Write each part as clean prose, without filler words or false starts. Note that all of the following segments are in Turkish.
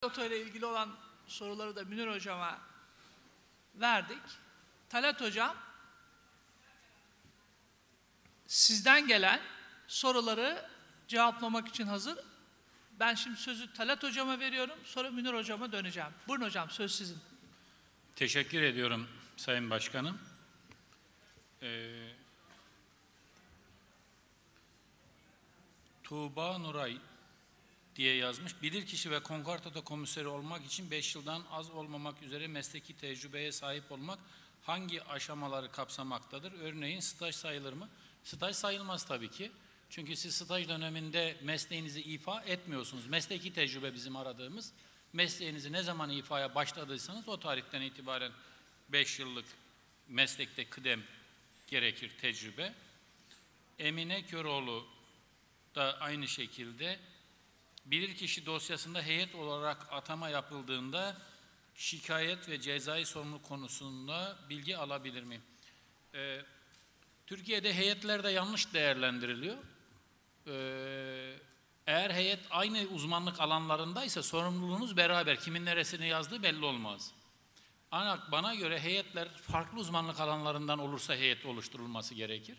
Toto ile ilgili olan soruları da Münir Hocam'a verdik. Talat Hocam, sizden gelen soruları cevaplamak için hazır. Ben şimdi sözü Talat Hocam'a veriyorum, sonra Münir Hocam'a döneceğim. Buyurun hocam, söz sizin. Teşekkür ediyorum Sayın Başkanım. Tuğba Nuray diye yazmış. Bilirkişi ve Konkordato komiseri olmak için 5 yıldan az olmamak üzere mesleki tecrübeye sahip olmak hangi aşamaları kapsamaktadır? Örneğin staj sayılır mı? Staj sayılmaz tabii ki. Çünkü siz staj döneminde mesleğinizi ifa etmiyorsunuz. Mesleki tecrübe bizim aradığımız. Mesleğinizi ne zaman ifaya başladıysanız o tarihten itibaren 5 yıllık meslekte kıdem gerekir, tecrübe. Emine Köroğlu da aynı şekilde bilirkişi dosyasında heyet olarak atama yapıldığında şikayet ve cezai sorumluluk konusunda bilgi alabilir miyim? Türkiye'de heyetler de yanlış değerlendiriliyor. Eğer heyet aynı uzmanlık alanlarındaysa sorumluluğunuz beraber, kimin neresini yazdığı belli olmaz. Ancak bana göre heyetler farklı uzmanlık alanlarından olursa heyet oluşturulması gerekir.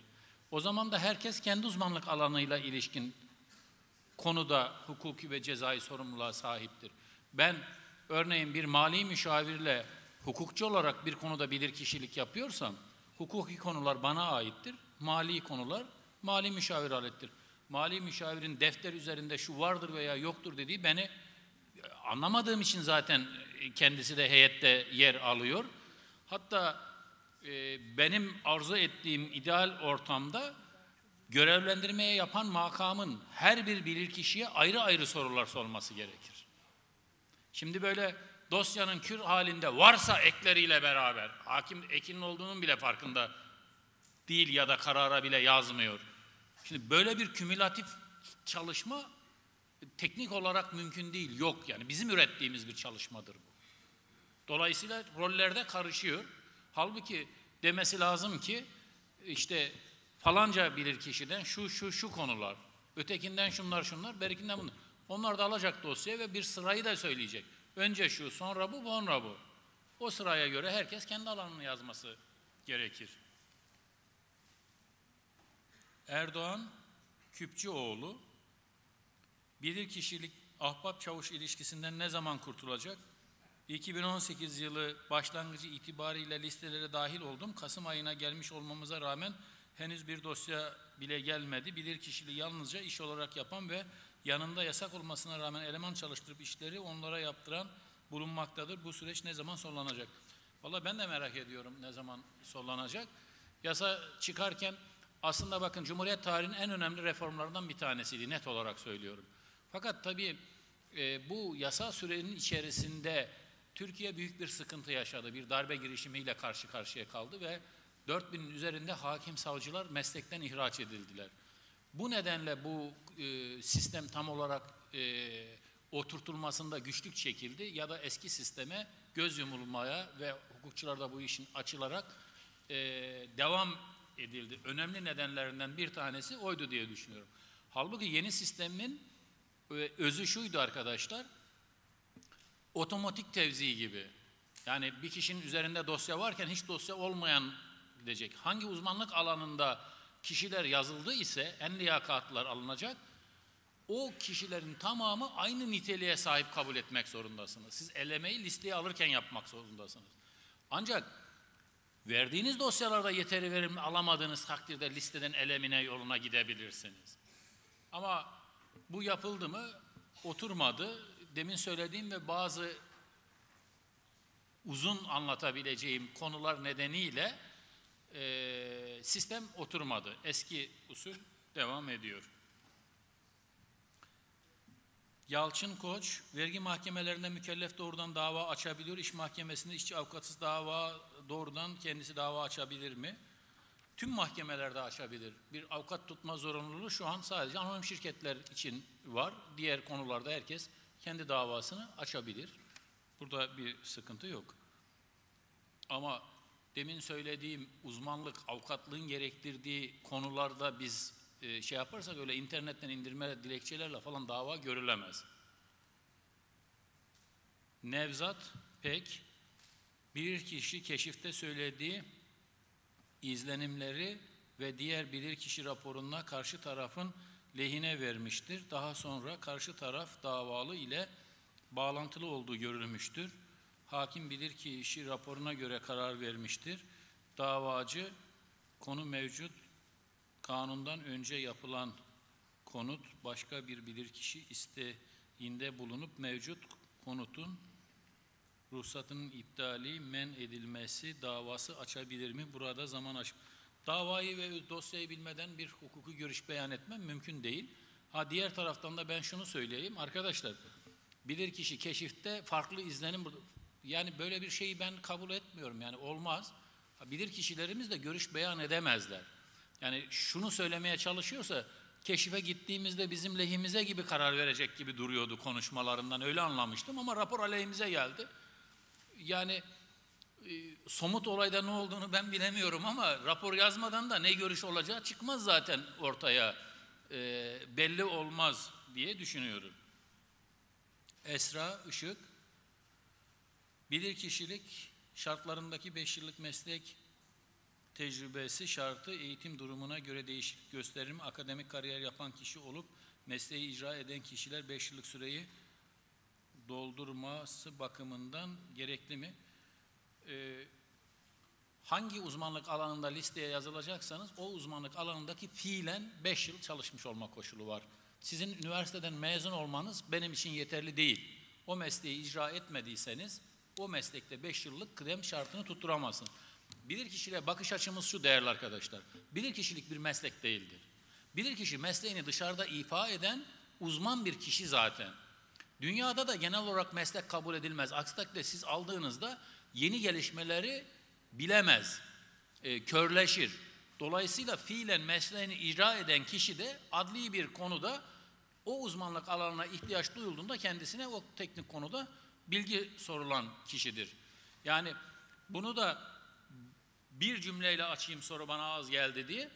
O zaman da herkes kendi uzmanlık alanıyla ilişkin konuda hukuki ve cezai sorumluluğa sahiptir. Ben örneğin bir mali müşavirle hukukçu olarak bir konuda bilirkişilik yapıyorsam, hukuki konular bana aittir, mali konular mali müşavir alettir. Mali müşavirin defter üzerinde şu vardır veya yoktur dediği beni anlamadığım için zaten kendisi de heyette yer alıyor. Hatta benim arzu ettiğim ideal ortamda görevlendirmeye yapan makamın her bir bilirkişiye ayrı ayrı sorular sorması gerekir. Şimdi böyle dosyanın kür halinde varsa ekleriyle beraber, hakim ekinin olduğunun bile farkında değil ya da karara bile yazmıyor. Şimdi böyle bir kümülatif çalışma teknik olarak mümkün değil, yok yani. Bizim ürettiğimiz bir çalışmadır bu. Dolayısıyla rollerde karışıyor. Halbuki demesi lazım ki işte falanca bilirkişiden şu konular, ötekinden şunlar, berikinden bunlar. Onlar da alacak dosyayı ve bir sırayı da söyleyecek. Önce şu, sonra bu, sonra bu. O sıraya göre herkes kendi alanını yazması gerekir. Erdoğan Küpçüoğlu, bilirkişilik ahbap çavuş ilişkisinden ne zaman kurtulacak? 2018 yılı başlangıcı itibariyle listelere dahil oldum. Kasım ayına gelmiş olmamıza rağmen henüz bir dosya bile gelmedi. Bilirkişiliği yalnızca iş olarak yapan ve yanında yasak olmasına rağmen eleman çalıştırıp işleri onlara yaptıran bulunmaktadır. Bu süreç ne zaman sonlanacak? Vallahi ben de merak ediyorum ne zaman sonlanacak. Yasa çıkarken aslında bakın Cumhuriyet tarihinin en önemli reformlarından bir tanesiydi, net olarak söylüyorum. Fakat tabii bu yasa sürenin içerisinde Türkiye büyük bir sıkıntı yaşadı. Bir darbe girişimiyle karşı karşıya kaldı ve 4000'in üzerinde hakim savcılar meslekten ihraç edildiler. Bu nedenle bu sistem tam olarak oturtulmasında güçlük çekildi ya da eski sisteme göz yumulmaya ve hukukçular da bu işin açılarak devam edildi. Önemli nedenlerinden bir tanesi oydu diye düşünüyorum. Halbuki yeni sistemin özü şuydu arkadaşlar, otomatik tevzi gibi. Yani bir kişinin üzerinde dosya varken hiç dosya olmayan gidecek. Hangi uzmanlık alanında kişiler yazıldı ise en liyakatlar alınacak. O kişilerin tamamı aynı niteliğe sahip kabul etmek zorundasınız. Siz elemeyi listeye alırken yapmak zorundasınız. Ancak verdiğiniz dosyalarda yeteri verim alamadığınız takdirde listeden elemine yoluna gidebilirsiniz. Ama bu yapıldı mı? Oturmadı. Demin söylediğim ve bazı uzun anlatabileceğim konular nedeniyle sistem oturmadı. Eski usul devam ediyor. Yalçın Koç, vergi mahkemelerinde mükellef doğrudan dava açabiliyor. İş mahkemesinde işçi avukatsız dava doğrudan kendisi dava açabilir mi? Tüm mahkemelerde açabilir. Bir avukat tutma zorunluluğu şu an sadece anonim şirketler için var. Diğer konularda herkes kendi davasını açabilir. Burada bir sıkıntı yok. Ama demin söylediğim uzmanlık, avukatlığın gerektirdiği konularda biz şey yaparsak öyle internetten indirme dilekçelerle falan dava görülemez. Nevzat Pek bir kişi keşifte söylediği izlenimleri ve diğer bilirkişi raporuna karşı tarafın lehine vermiştir. Daha sonra karşı taraf davalı ile bağlantılı olduğu görülmüştür. Hakim bilirkişi raporuna göre karar vermiştir. Davacı konu mevcut kanundan önce yapılan konut başka bir bilirkişi isteğinde bulunup mevcut konutun ruhsatının iptali men edilmesi davası açabilir mi? Burada zaman aşımı. Davayı ve dosyayı bilmeden bir hukuki görüş beyan etmem mümkün değil. Ha diğer taraftan da ben şunu söyleyeyim. Arkadaşlar bilirkişi keşifte farklı izlenim. Yani böyle bir şeyi ben kabul etmiyorum. Yani olmaz. Bilirkişilerimiz de görüş beyan edemezler. Yani şunu söylemeye çalışıyorsa keşife gittiğimizde bizim lehimize gibi karar verecek gibi duruyordu konuşmalarından. Öyle anlamıştım ama rapor aleyhimize geldi. Yani somut olayda ne olduğunu ben bilemiyorum ama rapor yazmadan da ne görüş olacağı çıkmaz zaten ortaya. Belli olmaz diye düşünüyorum. Esra Işık, bilirkişilik şartlarındaki 5 yıllık meslek tecrübesi şartı eğitim durumuna göre değişiklik gösterir mi? Akademik kariyer yapan kişi olup mesleği icra eden kişiler 5 yıllık süreyi doldurması bakımından gerekli mi? Hangi uzmanlık alanında listeye yazılacaksanız o uzmanlık alanındaki fiilen 5 yıl çalışmış olma koşulu var. Sizin üniversiteden mezun olmanız benim için yeterli değil. O mesleği icra etmediyseniz o meslekte 5 yıllık kıdem şartını tutturamazsın. Bilirkişiliğe bakış açımız şu değerli arkadaşlar. Bilirkişilik bir meslek değildir. Bilirkişi mesleğini dışarıda ifa eden uzman bir kişi zaten. Dünyada da genel olarak meslek kabul edilmez. Aksi takdirde siz aldığınızda yeni gelişmeleri bilemez, körleşir. Dolayısıyla fiilen mesleğini icra eden kişi de adli bir konuda o uzmanlık alanına ihtiyaç duyulduğunda kendisine o teknik konuda bilgi sorulan kişidir. Yani bunu da bir cümleyle açayım soru bana az geldi diye.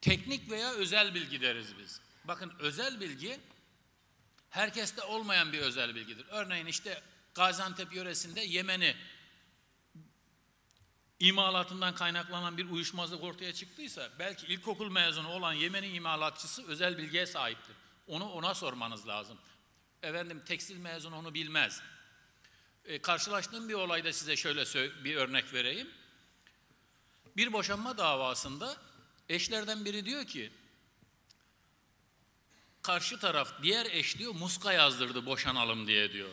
Teknik veya özel bilgi deriz biz. Bakın özel bilgi herkeste olmayan bir özel bilgidir. Örneğin işte Gaziantep yöresinde Yemen'i imalatından kaynaklanan bir uyuşmazlık ortaya çıktıysa belki ilkokul mezunu olan Yemen'in imalatçısı özel bilgiye sahiptir. Onu ona sormanız lazım. Efendim tekstil mezunu onu bilmez. Karşılaştığım bir olayda size şöyle bir örnek vereyim. Bir boşanma davasında eşlerden biri diyor ki karşı taraf diğer eş diyor muska yazdırdı boşanalım diye diyor.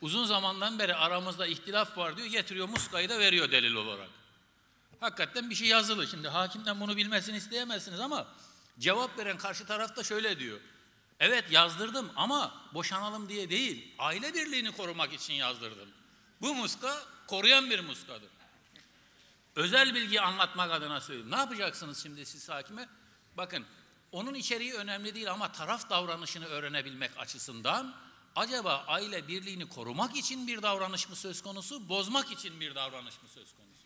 Uzun zamandan beri aramızda ihtilaf var diyor, getiriyor muskayı da veriyor delil olarak. Hakikaten bir şey yazılı. Şimdi hakimden bunu bilmesini isteyemezsiniz ama cevap veren karşı taraf da şöyle diyor. Evet yazdırdım ama boşanalım diye değil, aile birliğini korumak için yazdırdım. Bu muska koruyan bir muskadır. Özel bilgiyi anlatmak adına söylüyorum. Ne yapacaksınız şimdi siz hakime? Bakın onun içeriği önemli değil ama taraf davranışını öğrenebilmek açısından acaba aile birliğini korumak için bir davranış mı söz konusu, bozmak için bir davranış mı söz konusu?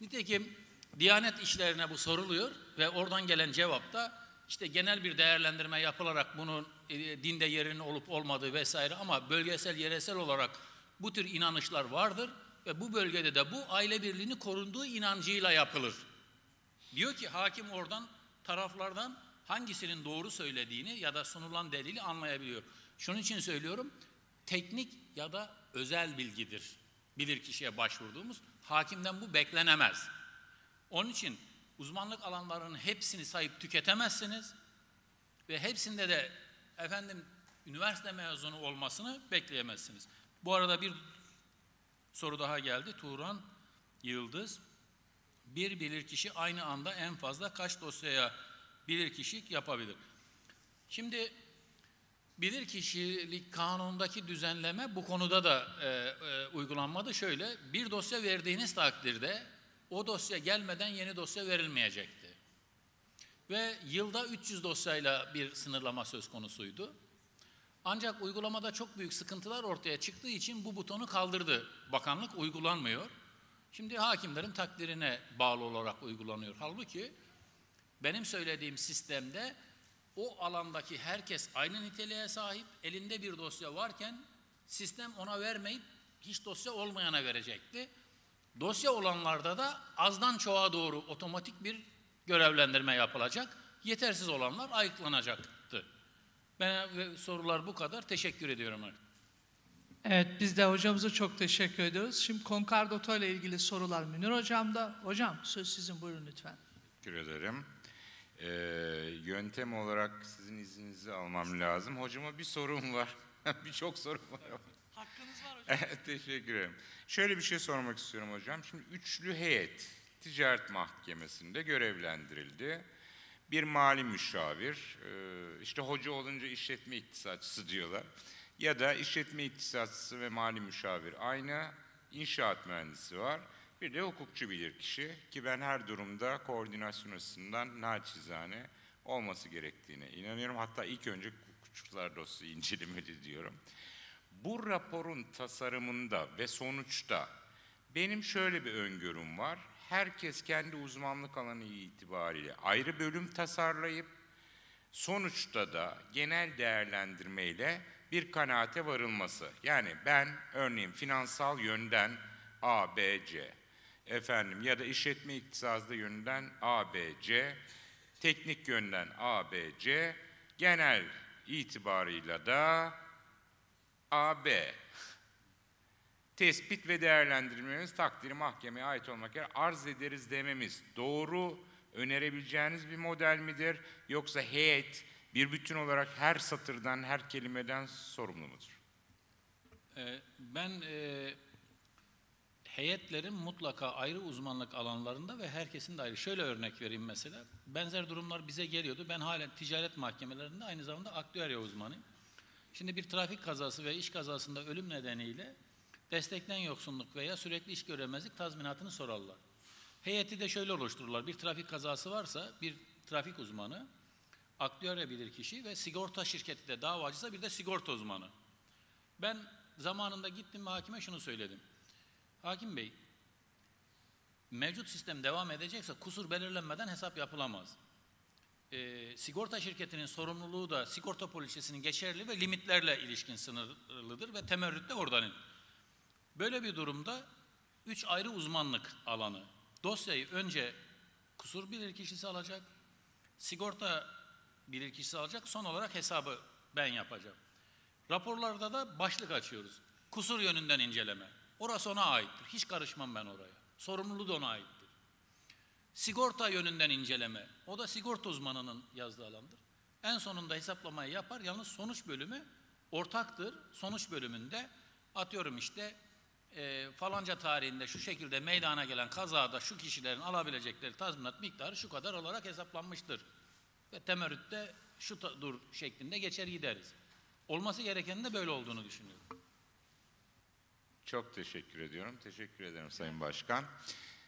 Nitekim Diyanet işlerine bu soruluyor ve oradan gelen cevapta işte genel bir değerlendirme yapılarak bunun dinde yerinin olup olmadığı vesaire ama bölgesel, yeresel olarak bu tür inanışlar vardır ve bu bölgede de bu aile birliğini korunduğu inancıyla yapılır. Diyor ki hakim oradan taraflardan hangisinin doğru söylediğini ya da sunulan delili anlayabiliyor. Şunun için söylüyorum, teknik ya da özel bilgidir bilirkişiye başvurduğumuz. Hakimden bu beklenemez. Onun için uzmanlık alanlarının hepsini sayıp tüketemezsiniz ve hepsinde de efendim üniversite mezunu olmasını bekleyemezsiniz. Bu arada bir soru daha geldi. Tuğran Yıldız, bir bilirkişi aynı anda en fazla kaç dosyaya bilirkişilik yapabilir? Şimdi bilirkişilik kanunundaki düzenleme bu konuda da uygulanmadı. Şöyle, bir dosya verdiğiniz takdirde o dosya gelmeden yeni dosya verilmeyecekti. Ve yılda 300 dosyayla bir sınırlama söz konusuydu. Ancak uygulamada çok büyük sıkıntılar ortaya çıktığı için bu butonu kaldırdı. Bakanlık uygulanmıyor. Şimdi hakimlerin takdirine bağlı olarak uygulanıyor. Halbuki benim söylediğim sistemde o alandaki herkes aynı niteliğe sahip, elinde bir dosya varken Sistem ona vermeyip hiç dosya olmayana verecekti. Dosya olanlarda da azdan çoğa doğru otomatik bir görevlendirme yapılacak. Yetersiz olanlar ayıklanacaktı. Sorular bu kadar. Teşekkür ediyorum. Evet, biz de hocamıza çok teşekkür ediyoruz. Şimdi konkordato ile ilgili sorular Münir hocamda. Hocam söz sizin, buyurun lütfen. Teşekkür ederim. Yöntem olarak sizin izninizi almam lazım. Hocama bir sorum var. Birçok sorum var. Hakkınız var hocam. Teşekkür ederim. Şöyle bir şey sormak istiyorum hocam. Şimdi üçlü heyet Ticaret Mahkemesi'nde görevlendirildi. Bir mali müşavir, işte hoca olunca işletme iktisatçısı diyorlar. Ya da işletme iktisatçısı ve mali müşavir aynı, inşaat mühendisi var. Bir de hukukçu bilirkişi ki ben her durumda koordinasyon açısından naçizane olması gerektiğine inanıyorum. Hatta ilk önce hukukçular dosyayı incelemeli diyorum. Bu raporun tasarımında ve sonuçta benim şöyle bir öngörüm var. Herkes kendi uzmanlık alanı itibariyle ayrı bölüm tasarlayıp sonuçta da genel değerlendirmeyle bir kanaate varılması. Yani ben örneğin finansal yönden A, B, C, ya da işletme iktisatı yönden A, B, C, teknik yönden A, B, C, genel itibarıyla da A, B. Tespit ve değerlendirmemiz takdiri mahkemeye ait olmak üzere arz ederiz dememiz doğru, önerebileceğiniz bir model midir? Yoksa heyet bir bütün olarak her satırdan, her kelimeden sorumlu mudur? Ben heyetlerin mutlaka ayrı uzmanlık alanlarında ve herkesin de ayrı. Şöyle örnek vereyim mesela. Benzer durumlar bize geliyordu. Ben halen ticaret mahkemelerinde aynı zamanda aktüerya uzmanıyım. Şimdi bir trafik kazası ve iş kazasında ölüm nedeniyle destekten yoksunluk veya sürekli iş göremezlik tazminatını sorarlar. Heyeti de şöyle oluştururlar. Bir trafik kazası varsa bir trafik uzmanı, aktüerya bilirkişi ve sigorta şirketi de davacıysa bir de sigorta uzmanı. Ben zamanında gittim ve hakime şunu söyledim. Hakim Bey, mevcut sistem devam edecekse kusur belirlenmeden hesap yapılamaz. Sigorta şirketinin sorumluluğu da sigorta polisinin geçerli ve limitlerle ilişkin sınırlıdır ve temerrüt de oradan inir. Böyle bir durumda 3 ayrı uzmanlık alanı. Dosyayı önce kusur bilirkişisi alacak, sigorta bilirkişisi alacak, son olarak hesabı ben yapacağım. Raporlarda da başlık açıyoruz. Kusur yönünden inceleme. Orası ona aittir. Hiç karışmam ben oraya. Sorumluluğu da ona aittir. Sigorta yönünden inceleme. O da sigorta uzmanının yazdığı alandır. En sonunda hesaplamayı yapar. Yalnız sonuç bölümü ortaktır. Sonuç bölümünde atıyorum işte falanca tarihinde şu şekilde meydana gelen kazada şu kişilerin alabilecekleri tazminat miktarı şu kadar olarak hesaplanmıştır. Ve temerrütte şudur şeklinde geçer gideriz. Olması gerekenin de böyle olduğunu düşünüyorum. Çok teşekkür ediyorum. Teşekkür ederim Sayın Başkan.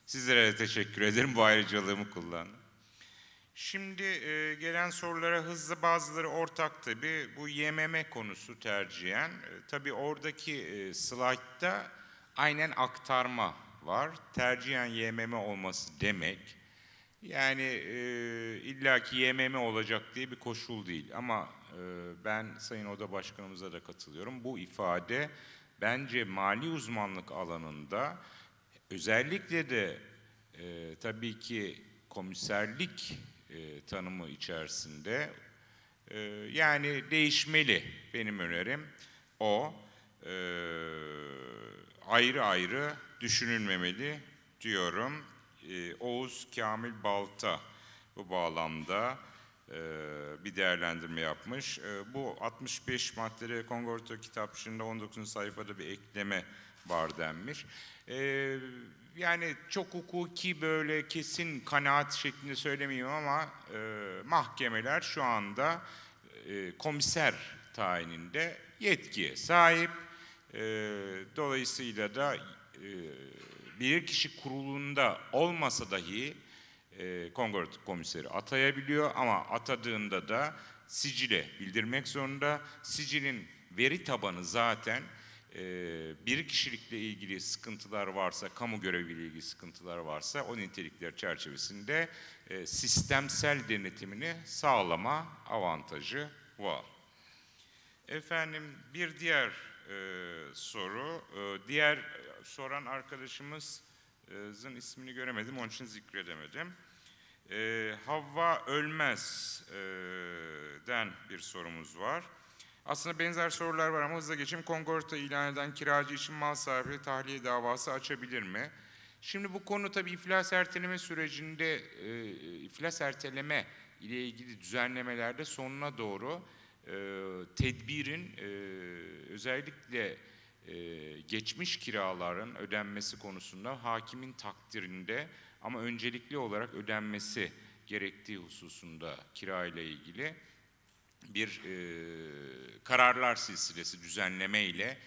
Sizlere de teşekkür ederim. Bu ayrıcalığımı kullandım. Şimdi gelen sorulara hızlı, bazıları ortak tabii. Bu YMM konusu tercihen. Tabii oradaki slaytta aynen aktarma var. Tercihen YMM olması demek. Yani illaki YMM olacak diye bir koşul değil. Ama ben Sayın Oda Başkanımıza da katılıyorum. Bu ifade bence mali uzmanlık alanında özellikle de tabii ki komiserlik tanımı içerisinde yani değişmeli, benim önerim o, ayrı ayrı düşünülmemeli diyorum. Oğuz Kamil Balta bu bağlamda bir değerlendirme yapmış. Bu 65 maddeli Kongorto kitapçığında 19. sayfada bir ekleme var denmiş. Yani çok hukuki böyle kesin kanaat şeklinde söylemeyeyim ama mahkemeler şu anda komiser tayininde yetkiye sahip. Dolayısıyla da bilirkişi kurulunda olmasa dahi kongordato komiseri atayabiliyor ama atadığında da sicile bildirmek zorunda. Sicilin veri tabanı zaten bir kişilikle ilgili sıkıntılar varsa, kamu göreviyle ilgili sıkıntılar varsa o nitelikler çerçevesinde sistemsel denetimini sağlama avantajı var. Efendim bir diğer soru. Diğer soran arkadaşımızın ismini göremedim, onun için zikredemedim. Havva Ölmez'den bir sorumuz var. Aslında benzer sorular var ama hızla geçeyim. Kongorta ilan eden kiracı için mal sahibi tahliye davası açabilir mi? Şimdi bu konu tabii iflas erteleme sürecinde, iflas erteleme ile ilgili düzenlemelerde sonuna doğru tedbirin özellikle geçmiş kiraların ödenmesi konusunda hakimin takdirinde ama öncelikli olarak ödenmesi gerektiği hususunda kira ile ilgili bir kararlar silsilesi düzenleme ile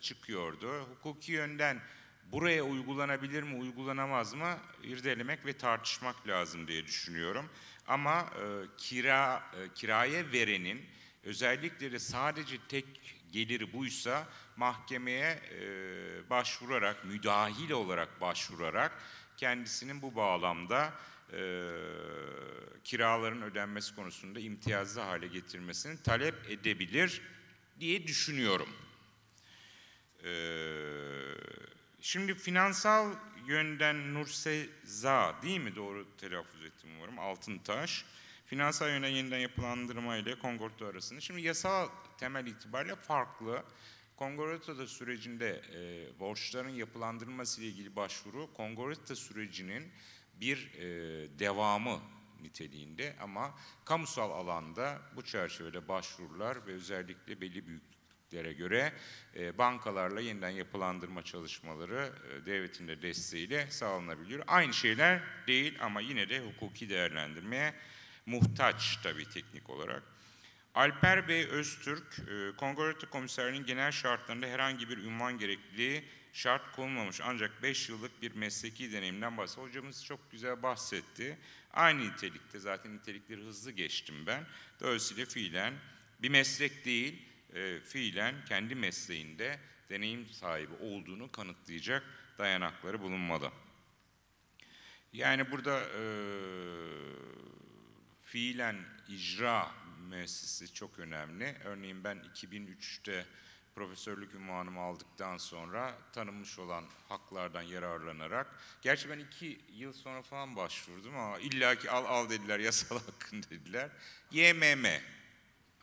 çıkıyordu. Hukuki yönden buraya uygulanabilir mi, uygulanamaz mı irdelemek ve tartışmak lazım diye düşünüyorum. Ama kiraya verenin özellikle de sadece tek geliri buysa mahkemeye başvurarak, müdahil olarak başvurarak kendisinin bu bağlamda kiraların ödenmesi konusunda imtiyazlı hale getirmesini talep edebilir diye düşünüyorum. Şimdi finansal yönden Nurseza, değil mi, doğru telaffuz ettim umarım, Altıntaş, finansal yönden yeniden yapılandırma ile Kongorto arasında. Şimdi yasal temel itibariyle farklı. Kongorto'da sürecinde borçların yapılandırılması ile ilgili başvuru, Kongorto sürecinin bir devamı niteliğinde ama kamusal alanda bu çerçevede başvurular ve özellikle belli büyüklüklere göre bankalarla yeniden yapılandırma çalışmaları devletin de desteğiyle sağlanabiliyor. Aynı şeyler değil ama yine de hukuki değerlendirmeye muhtaç tabii teknik olarak. Alper Bey Öztürk, Kongorto Komiserliği'nin genel şartlarında herhangi bir ünvan gerekliliği şart konulmamış ancak 5 yıllık bir mesleki deneyimden bahsediyor. Hocamız çok güzel bahsetti. Aynı nitelikte, zaten nitelikleri hızlı geçtim ben. Dolayısıyla fiilen bir meslek değil, fiilen kendi mesleğinde deneyim sahibi olduğunu kanıtlayacak dayanakları bulunmalı. Yani burada fiilen icra müessesi çok önemli. Örneğin ben 2003'te profesörlük unvanımı aldıktan sonra tanınmış olan haklardan yararlanarak, gerçi ben 2 yıl sonra falan başvurdum ama illaki al dediler, yasal hakkın dediler. YMM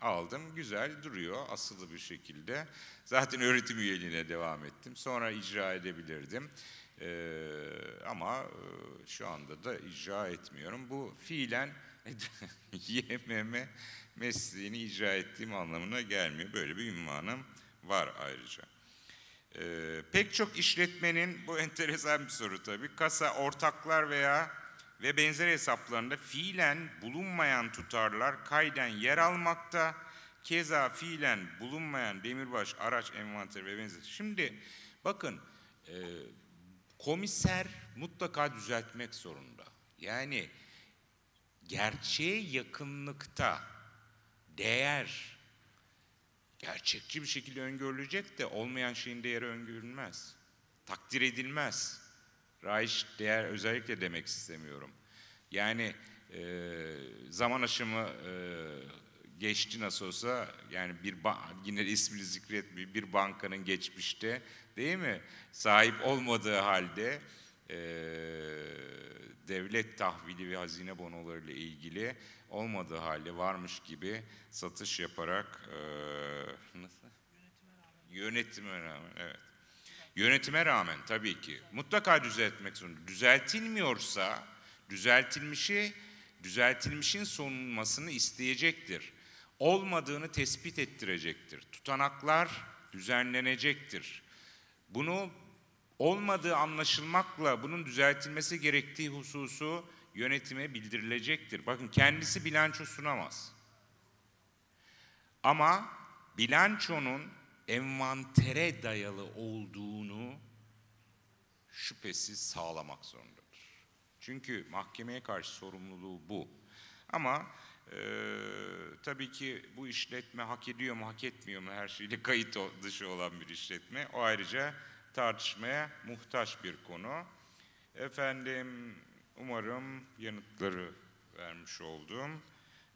aldım, güzel duruyor asılı bir şekilde. Zaten öğretim üyeliğine devam ettim. Sonra icra edebilirdim ama şu anda da icra etmiyorum. Bu fiilen YMM mesleğini icra ettiğim anlamına gelmiyor. Böyle bir unvanım var ayrıca. Pek çok işletmenin, bu enteresan bir soru tabii, kasa, ortaklar veya ve benzeri hesaplarında fiilen bulunmayan tutarlar kayden yer almakta. Keza fiilen bulunmayan demirbaş, araç, envanteri ve benzeri. Şimdi bakın, komiser mutlaka düzeltmek zorunda. Yani gerçeğe yakınlıkta değer gerçekçi bir şekilde öngörülecek de olmayan şeyin değeri öngörülmez. Takdir edilmez. Raiç değer özellikle demek istemiyorum. Yani zaman aşımı geçti nasıl olsa, yani bir yine ismini zikretmiyor, bir bankanın geçmişte, değil mi, sahip olmadığı halde devlet tahvili ve hazine bonoları ile ilgili olmadığı halde varmış gibi satış yaparak nasıl? Yönetime rağmen evet. Yönetime rağmen tabii ki mutlaka düzeltmek zorunda. Düzeltilmiyorsa düzeltilmişin sonunmasını isteyecektir. Olmadığını tespit ettirecektir. Tutanaklar düzenlenecektir. Bunu olmadığı anlaşılmakla bunun düzeltilmesi gerektiği hususu yönetime bildirilecektir. Bakın, kendisi bilanço sunamaz. Ama bilançonun envantere dayalı olduğunu şüphesiz sağlamak zorundadır. Çünkü mahkemeye karşı sorumluluğu bu. Ama tabii ki bu işletme hak ediyor mu, hak etmiyor mu, her şeyle kayıt dışı olan bir işletme. O ayrıca tartışmaya muhtaç bir konu. Efendim, umarım yanıtları vermiş oldum.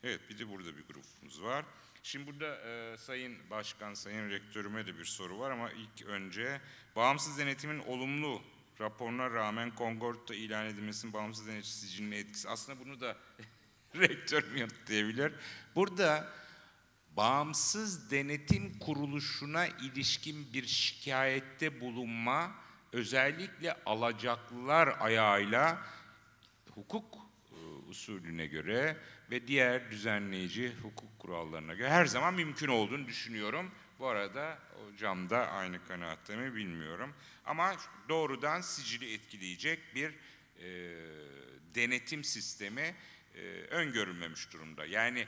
Evet, bir de burada bir grubumuz var. Şimdi burada Sayın Başkan, Sayın Rektörüme de bir soru var ama ilk önce bağımsız denetimin olumlu raporuna rağmen Kongord'da ilan edilmesinin bağımsız deneticinin etkisi. Aslında bunu da rektörüm yanıtlayabilir. Burada bağımsız denetim kuruluşuna ilişkin bir şikayette bulunma, özellikle alacaklılar ayağıyla hukuk usulüne göre ve diğer düzenleyici hukuk kurallarına göre her zaman mümkün olduğunu düşünüyorum. Bu arada hocam da aynı kanaatte mi bilmiyorum. Ama doğrudan sicili etkileyecek bir denetim sistemi öngörülmemiş durumda. Yani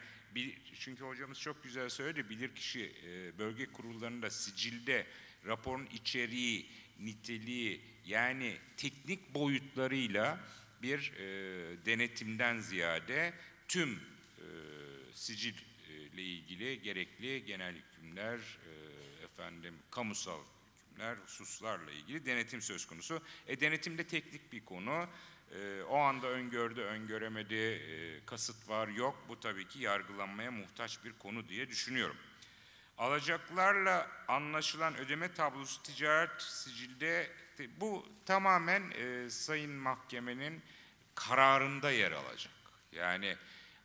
çünkü hocamız çok güzel söyledi, bilirkişi bölge kurullarında sicilde raporun içeriği, niteliği, yani teknik boyutlarıyla bir denetimden ziyade tüm sicille ilgili gerekli genel hükümler, kamusal hükümler, hususlarla ilgili denetim söz konusu. Denetim de teknik bir konu. O anda öngördü, öngöremedi, kasıt var, yok. Bu tabii ki yargılanmaya muhtaç bir konu diye düşünüyorum. Alacaklarla anlaşılan ödeme tablosu ticaret sicilde, bu tamamen Sayın Mahkemenin kararında yer alacak. Yani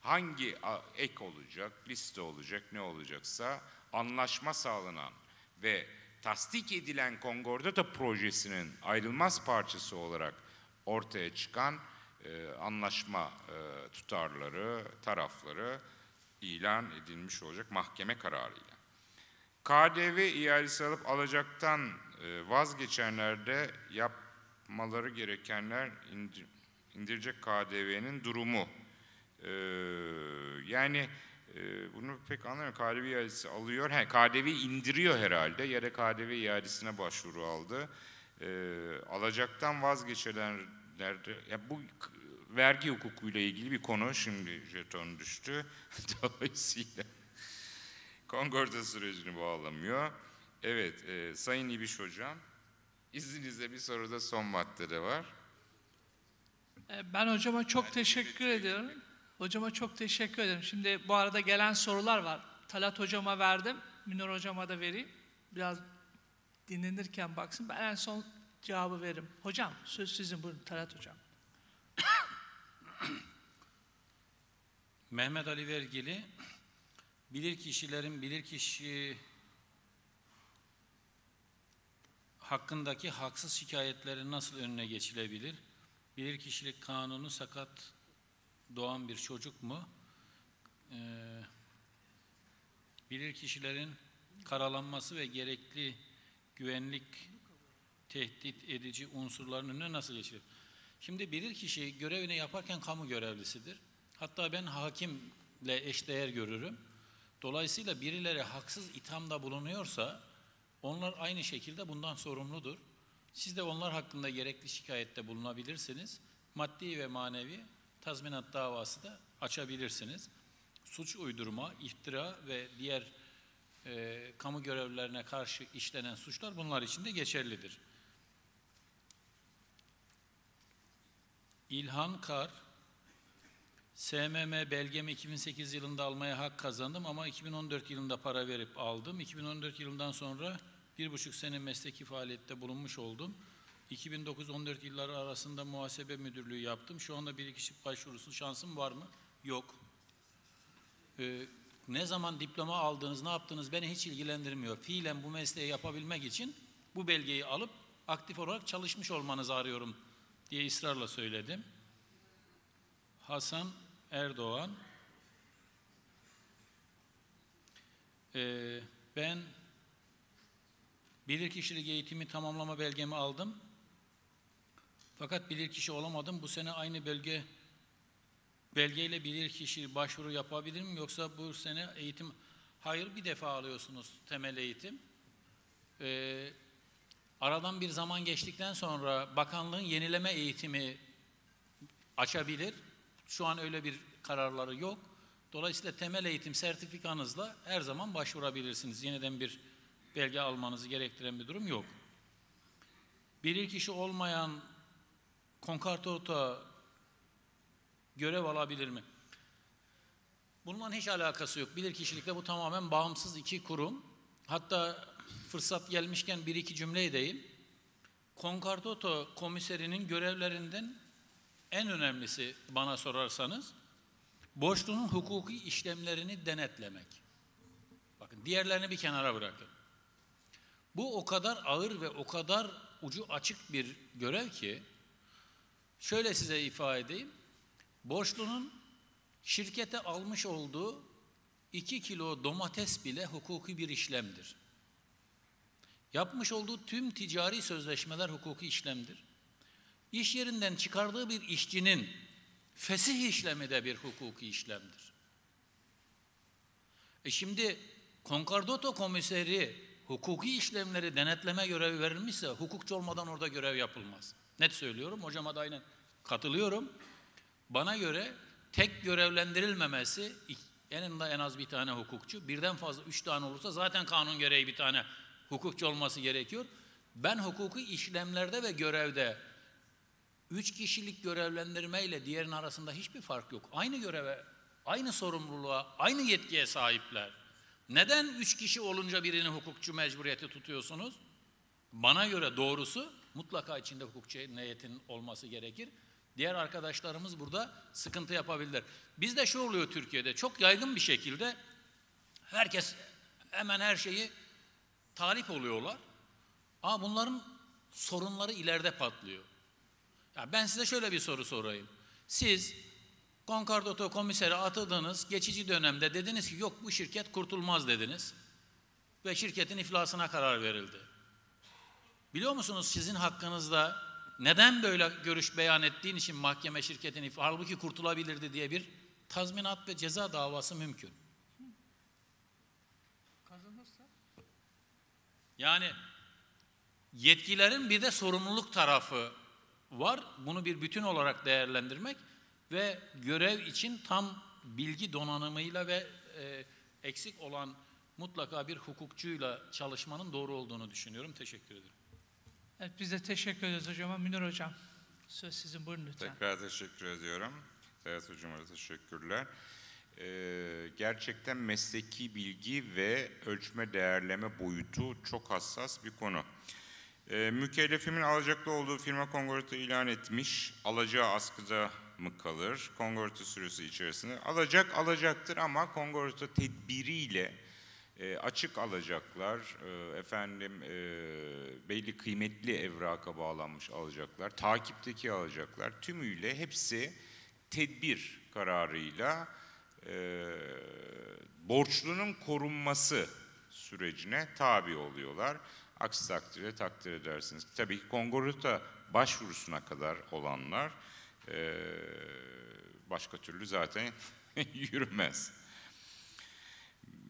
hangi ek olacak, liste olacak, ne olacaksa anlaşma sağlanan ve tasdik edilen Kongordata projesinin ayrılmaz parçası olarak ortaya çıkan anlaşma tutarları, tarafları ilan edilmiş olacak mahkeme kararıyla. KDV iadesi alıp alacaktan vazgeçenlerde yapmaları gerekenler indirecek KDV'nin durumu. Yani bunu pek anlamıyorum. KDV iadesi alıyor, KDV indiriyor herhalde ya da KDV iadesine başvuru aldı. Alacaktan vazgeçenlerde, ya bu vergi hukukuyla ilgili bir konu, şimdi jeton düştü. Dolayısıyla Kongorda sürecini bağlamıyor. Evet, Sayın İbiş Hocam, izninizle bir soruda son maddede var. Ben hocama çok teşekkür ediyorum. Hocama çok teşekkür ederim. Şimdi bu arada gelen sorular var. Talat Hocama verdim, Münir Hocama da vereyim. Biraz dinlenirken baksın. Ben en son cevabı veririm. Hocam, söz sizin. Buyurun Talat Hocam. Mehmet Ali Vergili, bilirkişilerin bilirkişi hakkındaki haksız şikayetlerin nasıl önüne geçilebilir? Bilirkişilik kanunu sakat doğan bir çocuk mu? Bilirkişilerin karalanması ve gerekli güvenlik tehdit edici unsurların önüne nasıl geçilir? Şimdi bilirkişi görevini yaparken kamu görevlisidir. Hatta ben hakimle eşdeğer görürüm. Dolayısıyla birileri haksız ithamda bulunuyorsa onlar aynı şekilde bundan sorumludur. Siz de onlar hakkında gerekli şikayette bulunabilirsiniz. Maddi ve manevi tazminat davası da açabilirsiniz. Suç uydurma, iftira ve diğer kamu görevlilerine karşı işlenen suçlar bunlar için de geçerlidir. İlhan Kar, SMM belgemi 2008 yılında almaya hak kazandım ama 2014 yılında para verip aldım. 2014 yılından sonra 1,5 sene mesleki faaliyette bulunmuş oldum. 2009-14 yılları arasında muhasebe müdürlüğü yaptım. Şu anda bilirkişilik başvurusu şansım var mı? Yok. Ne zaman diploma aldınız, ne yaptınız beni hiç ilgilendirmiyor. Fiilen bu mesleği yapabilmek için bu belgeyi alıp aktif olarak çalışmış olmanızı arıyorum diye ısrarla söyledim. Hasan Erdoğan, ben bilirkişilik eğitimi tamamlama belgemi aldım. Fakat bilirkişi olamadım. Bu sene aynı belgeyle bilirkişi başvuru yapabilir miyim? Yoksa bu sene eğitim... Hayır, bir defa alıyorsunuz temel eğitim. Aradan bir zaman geçtikten sonra bakanlığın yenileme eğitimi açabilir. Şu an öyle bir kararları yok. Dolayısıyla temel eğitim sertifikanızla her zaman başvurabilirsiniz. Yeniden bir belge almanızı gerektiren bir durum yok. Bilirkişi olmayan Konkartorta görev alabilir mi? Bununla hiç alakası yok. Bilirkişilikle bu tamamen bağımsız iki kurum. Hatta fırsat gelmişken bir iki cümle edeyim. Konkordato komiserinin görevlerinden en önemlisi bana sorarsanız borçlunun hukuki işlemlerini denetlemek. Bakın diğerlerini bir kenara bırakın. Bu o kadar ağır ve o kadar ucu açık bir görev ki şöyle size ifade edeyim. Borçlunun şirkete almış olduğu 2 kilo domates bile hukuki bir işlemdir. Yapmış olduğu tüm ticari sözleşmeler hukuki işlemdir. İş yerinden çıkardığı bir işçinin fesih işlemi de bir hukuki işlemdir. Şimdi Konkordato komiseri hukuki işlemleri denetleme görevi verilmişse hukukçu olmadan orada görev yapılmaz. Net söylüyorum, hocama da aynen katılıyorum. Bana göre tek görevlendirilmemesi, eninde en az bir tane hukukçu, birden fazla 3 tane olursa zaten kanun gereği bir tane hukukçu olması gerekiyor. Ben hukuki işlemlerde ve görevde 3 kişilik görevlendirme ile diğerinin arasında hiçbir fark yok. Aynı göreve, aynı sorumluluğa, aynı yetkiye sahipler. Neden 3 kişi olunca birini hukukçu mecburiyeti tutuyorsunuz? Bana göre doğrusu mutlaka içinde hukukçu niyetinin olması gerekir. Diğer arkadaşlarımız burada sıkıntı yapabilirler. Bizde şu oluyor Türkiye'de, çok yaygın bir şekilde herkes hemen her şeyi talip oluyorlar. Ama bunların sorunları ileride patlıyor. Ya ben size şöyle bir soru sorayım. Siz Konkordato komiseri atıldınız, geçici dönemde dediniz ki yok bu şirket kurtulmaz dediniz. Ve şirketin iflasına karar verildi. Biliyor musunuz sizin hakkınızda neden böyle görüş beyan ettiğin için mahkeme şirketin iflas, halbuki kurtulabilirdi diye bir tazminat ve ceza davası mümkün. Kazanırsa? Yani yetkilerin bir de sorumluluk tarafı var. Bunu bir bütün olarak değerlendirmek ve görev için tam bilgi donanımıyla ve eksik olan mutlaka bir hukukçuyla çalışmanın doğru olduğunu düşünüyorum. Teşekkür ederim. Evet, biz de teşekkür ederiz hocama. Münir hocam, söz sizin, buyurun lütfen. Tekrar teşekkür ediyorum. Evet hocama teşekkürler. Gerçekten mesleki bilgi ve ölçme değerleme boyutu çok hassas bir konu. Mükellefimin alacaklı olduğu firma Konkordato ilan etmiş, alacağı askıda mı kalır? Konkordato süresi içerisinde alacak alacaktır ama Konkordato tedbiriyle açık alacaklar, belli kıymetli evraka bağlanmış alacaklar, takipteki alacaklar, tümüyle hepsi tedbir kararıyla borçlunun korunması sürecine tabi oluyorlar. Aksi takdirde takdir edersiniz. Tabii ki Konkordato başvurusuna kadar olanlar başka türlü zaten yürümez.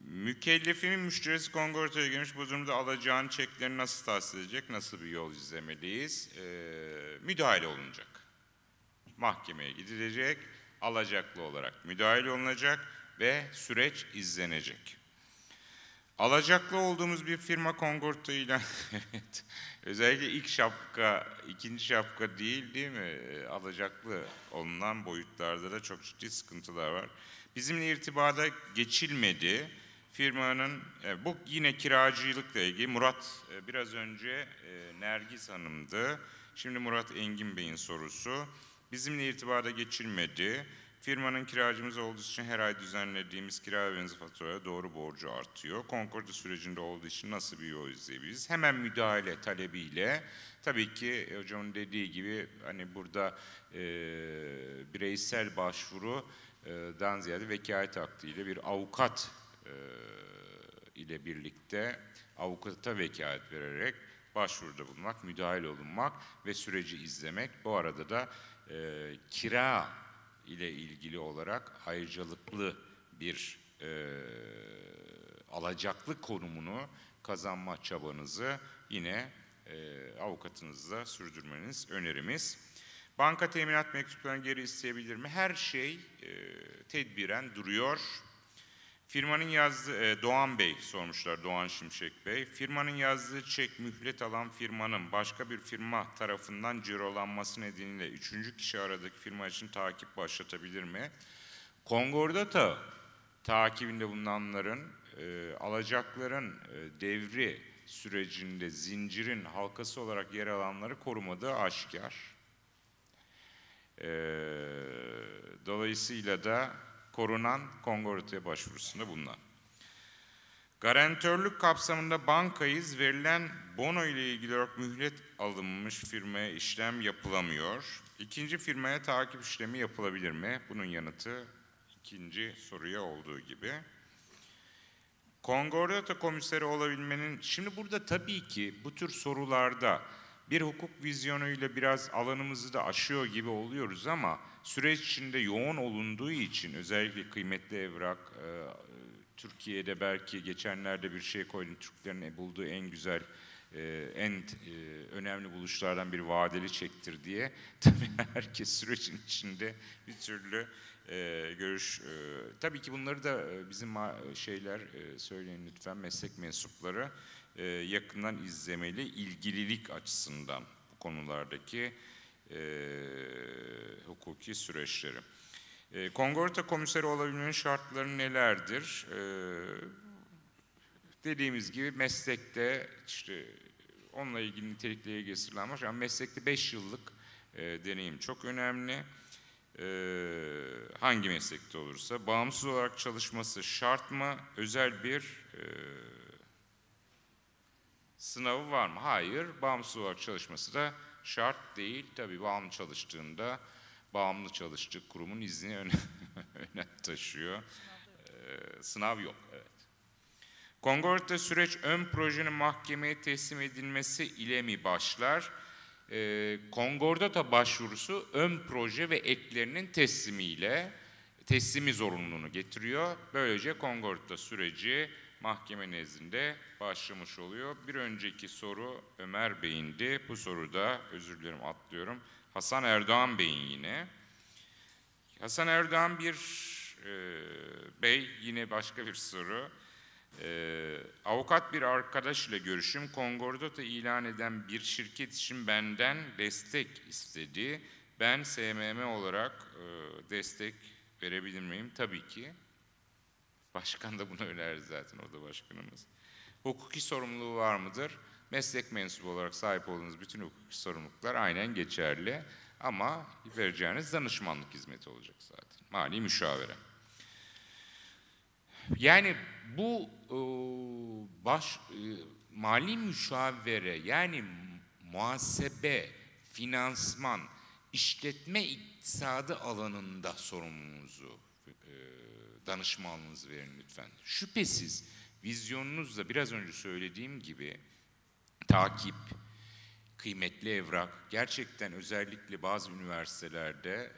Mükellefimin müşterisi Konkordato girmiş, bu durumda alacağın çekleri nasıl tahsis edecek, nasıl bir yol izlemeliyiz? Müdahale olunacak. Mahkemeye gidilecek, alacaklı olarak müdahale olunacak ve süreç izlenecek. Alacaklı olduğumuz bir firma Konkordato ilan evet, özellikle ilk şapka, ikinci şapka değil mi? Alacaklı olunan boyutlarda da çok ciddi sıkıntılar var. Bizimle irtibata geçilmedi. Firmanın, bu yine kiracılıkla ilgili, Murat biraz önce Nergis Hanım'dı. Şimdi Murat Engin Bey'in sorusu. Bizimle irtibata geçilmedi. Firmanın kiracımız olduğu için her ay düzenlediğimiz kira ve benzin faturaları doğru borcu artıyor. Konkordato sürecinde olduğu için nasıl bir yol izleyebiliriz? Hemen müdahale talebiyle, tabii ki hocamın dediği gibi hani burada bireysel başvurudan ziyade vekalet hakkıyla bir avukat ile birlikte avukata vekalet vererek başvuruda bulunmak, müdahil olunmak ve süreci izlemek. Bu arada da kira ile ilgili olarak ayrıcalıklı bir alacaklı konumunu kazanma çabanızı yine avukatınızla sürdürmeniz önerimiz. Banka teminat mektuplarını geri isteyebilir mi? Her şey tedbiren duruyor. Firmanın yazdığı, Doğan Bey sormuşlar, Doğan Şimşek Bey. Firmanın yazdığı çek mühlet alan firmanın başka bir firma tarafından cirolanması nedeniyle üçüncü kişi aradaki firma için takip başlatabilir mi? Konkordato takibinde bulunanların, alacakların devri sürecinde zincirin halkası olarak yer alanları korumadığı aşikar. Dolayısıyla da korunan kongorete başvurusunda bulunan. Garantörlük kapsamında bankayız verilen bono ile ilgili olarak mühlet alınmış firmaya işlem yapılamıyor. İkinci firmaya takip işlemi yapılabilir mi? Bunun yanıtı ikinci soruya olduğu gibi. Kongordato komiseri olabilmenin, şimdi burada tabii ki bu tür sorularda bir hukuk vizyonuyla biraz alanımızı da aşıyor gibi oluyoruz ama süreç içinde yoğun olunduğu için özellikle kıymetli evrak, Türkiye'de belki geçenlerde bir şey koydum, Türklerin bulduğu en güzel, en önemli buluşlardan bir vadeli çektir diye. Tabii herkes sürecin içinde bir türlü görüş. Tabii ki bunları da bizim şeyler söyleyin lütfen, meslek mensupları yakından izlemeli, ilgililik açısından bu konulardaki hukuki süreçleri. Kongorta komiseri olabilmenin şartları nelerdir? Dediğimiz gibi meslekte işte onunla ilgili nitelikli ilgisilenmiş ama meslekte 5 yıllık deneyim çok önemli. Hangi meslekte olursa bağımsız olarak çalışması şart mı? Özel bir sınavı var mı? Hayır. Bağımsız olarak çalışması da şart değil. Tabii bağımlı çalıştığında bağımlı çalıştığı kurumun izni önem taşıyor. Sınav yok. Evet. Kongor'da süreç ön projenin mahkemeye teslim edilmesi ile mi başlar? Kongordata başvurusu ön proje ve eklerinin teslimi zorunluluğunu getiriyor. Böylece Kongordata süreci mahkeme nezdinde başlamış oluyor. Bir önceki soru Ömer Bey'indi. Bu soruda özür dilerim atlıyorum. Hasan Erdoğan Bey'in yine. Hasan Erdoğan bir bey yine başka bir soru. Avukat bir arkadaşla görüşüm, Kongordata ilan eden bir şirket için benden destek istedi. Ben SMM olarak destek verebilir miyim? Tabii ki. Başkan da bunu önerir zaten, o da başkanımız. Hukuki sorumluluğu var mıdır? Meslek mensubu olarak sahip olduğunuz bütün hukuki sorumluluklar aynen geçerli. Ama vereceğiniz danışmanlık hizmeti olacak zaten. Mali müşavire. Yani bu mali müşavire, yani muhasebe, finansman, işletme iktisadı alanında sorumluluğunuzu, danışmanlığınızı verin lütfen. Şüphesiz vizyonunuzla biraz önce söylediğim gibi takip, kıymetli evrak, gerçekten özellikle bazı üniversitelerde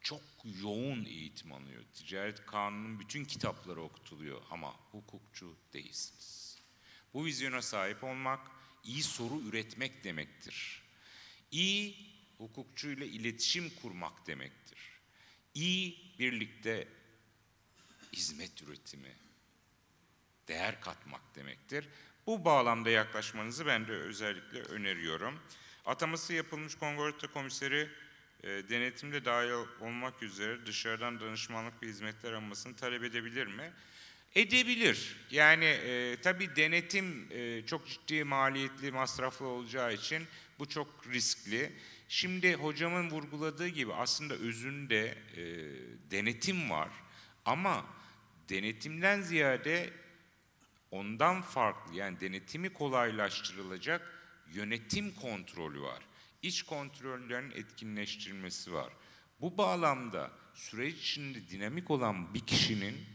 çok yoğun eğitim alıyor. Ticaret kanunun bütün kitapları okutuluyor ama hukukçu değilsiniz. Bu vizyona sahip olmak, iyi soru üretmek demektir. İyi hukukçuyla iletişim kurmak demektir. İyi birlikte hizmet üretimi, değer katmak demektir. Bu bağlamda yaklaşmanızı ben de özellikle öneriyorum. Ataması yapılmış Kongorata komiseri denetimde dahil olmak üzere dışarıdan danışmanlık ve hizmetler almasını talep edebilir mi? Edebilir. Yani tabii denetim çok ciddi maliyetli, masraflı olacağı için bu çok riskli. Şimdi hocamın vurguladığı gibi aslında özünde denetim var ama denetimden ziyade ondan farklı, yani denetimi kolaylaştırılacak yönetim kontrolü var. İç kontrollerin etkinleştirilmesi var. Bu bağlamda süreç içinde dinamik olan bir kişinin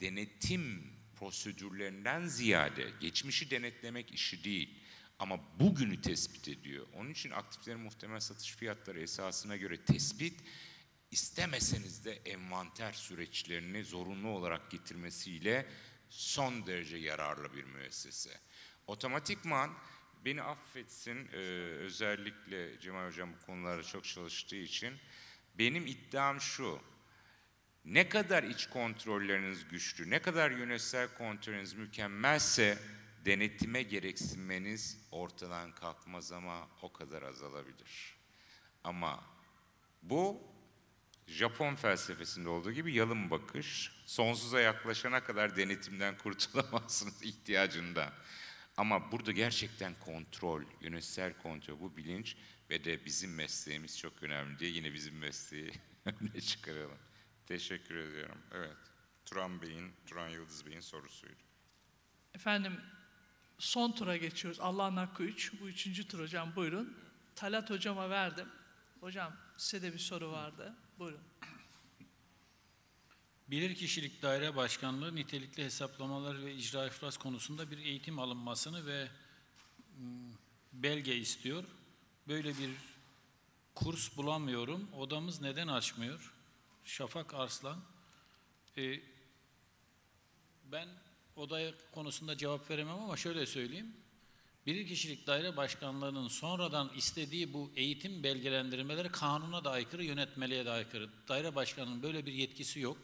denetim prosedürlerinden ziyade geçmişi denetlemek işi değil ama bugünü tespit ediyor. Onun için aktiflerin muhtemel satış fiyatları esasına göre tespit, istemeseniz de envanter süreçlerini zorunlu olarak getirmesiyle son derece yararlı bir müessese. Otomatikman beni affetsin, özellikle Cemal Hocam bu konularda çok çalıştığı için benim iddiam şu: ne kadar iç kontrolleriniz güçlü, ne kadar yönetsel kontrolünüz mükemmelse denetime gereksinmeniz ortadan kalkmaz ama o kadar azalabilir. Ama bu Japon felsefesinde olduğu gibi yalın bakış, sonsuza yaklaşana kadar denetimden kurtulamazsınız ihtiyacından. Ama burada gerçekten kontrol, yönetsel kontrol, bu bilinç ve de bizim mesleğimiz çok önemli diye yine bizim mesleği öne çıkaralım. Teşekkür ediyorum. Evet, Turan Yıldız Bey'in sorusuydu. Efendim, son tura geçiyoruz. Allah'ın hakkı 3. Bu 3. tur hocam, buyurun. Talat hocama verdim. Hocam, size de bir soru vardı. Buyurun. Bilirkişilik Daire Başkanlığı nitelikli hesaplamalar ve icra iflas konusunda bir eğitim alınmasını ve belge istiyor. Böyle bir kurs bulamıyorum. Odamız neden açmıyor? Şafak Arslan. Ben odaya konusunda cevap veremem ama şöyle söyleyeyim. Bilirkişilik Daire Başkanlığı'nın sonradan istediği bu eğitim belgelendirmeleri kanuna da aykırı, yönetmeliğe de aykırı. Daire Başkanı'nın böyle bir yetkisi yok.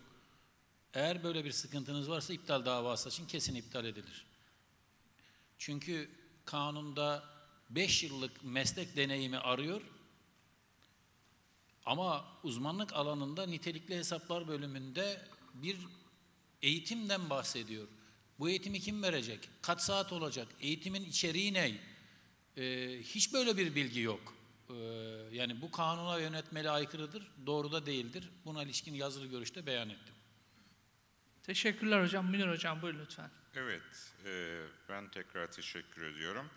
Eğer böyle bir sıkıntınız varsa iptal davası için kesin iptal edilir. Çünkü kanunda 5 yıllık meslek deneyimi arıyor ama uzmanlık alanında nitelikli hesaplar bölümünde bir eğitimden bahsediyor. Bu eğitimi kim verecek? Kaç saat olacak? Eğitimin içeriği ne? Hiç böyle bir bilgi yok. Yani bu kanuna yönetmeliğe aykırıdır, doğru da değildir. Buna ilişkin yazılı görüşte beyan ettim. Teşekkürler hocam. Münir hocam buyurun lütfen. Evet, ben tekrar teşekkür ediyorum.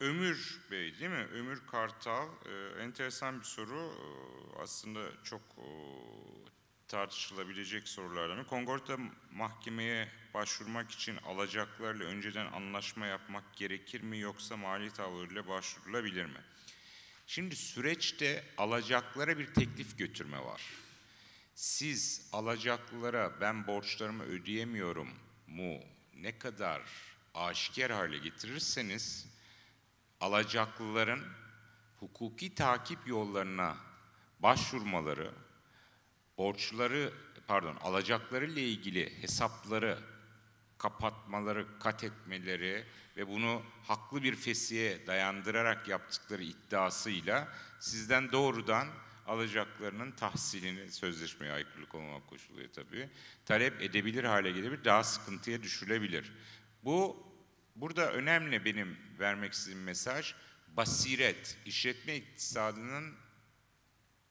Ömür Bey değil mi? Ömür Kartal. Enteresan bir soru. Aslında çok tartışılabilecek sorulardan. Kongor'da mahkemeye başvurmak için alacaklarla önceden anlaşma yapmak gerekir mi yoksa mali tavrıyla başvurulabilir mi? Şimdi süreçte alacaklara bir teklif götürme var. Siz alacaklara ben borçlarımı ödeyemiyorum mu ne kadar aşikar hale getirirseniz alacaklıların hukuki takip yollarına başvurmaları, alacakları ile ilgili hesapları kapatmaları, kat etmeleri ve bunu haklı bir fesiye dayandırarak yaptıkları iddiasıyla sizden doğrudan alacaklarının tahsilini, sözleşmeye aykırılık olmamak koşuluyla tabii, talep edebilir hale gelebilir, daha sıkıntıya düşülebilir. Burada önemli benim vermek istediğim mesaj, basiret, işletme iktisadının